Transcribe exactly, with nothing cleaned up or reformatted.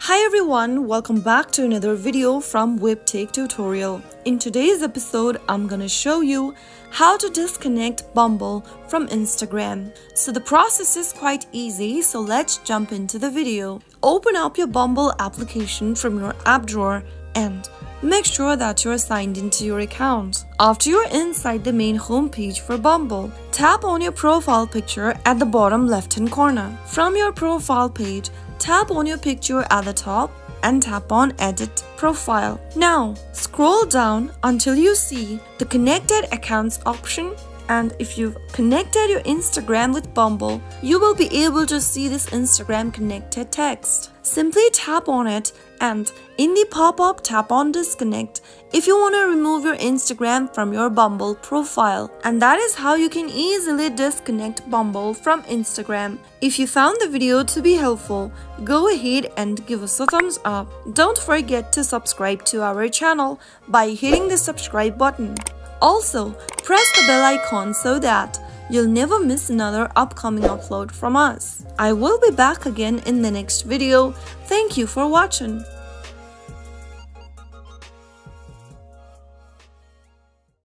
Hi everyone, welcome back to another video from WipTake tutorial. In today's episode, I'm gonna show you how to disconnect Bumble from Instagram. So the process is quite easy, so let's jump into the video. Open up your Bumble application from your app drawer and make sure that you are signed into your account. After you're inside the main homepage for Bumble, tap on your profile picture at the bottom left-hand corner. From your profile page, tap on your picture at the top and tap on Edit Profile. Now, scroll down until you see the Connected Accounts option, and if you've connected your Instagram with Bumble, you will be able to see this Instagram connected text. Simply tap on it and in the pop-up tap on Disconnect if you want to remove your Instagram from your Bumble profile. And that is how you can easily disconnect Bumble from Instagram. If you found the video to be helpful, go ahead and give us a thumbs up. Don't forget to subscribe to our channel by hitting the subscribe button. Also, press the bell icon so that you'll never miss another upcoming upload from us. I will be back again in the next video. Thank you for watching.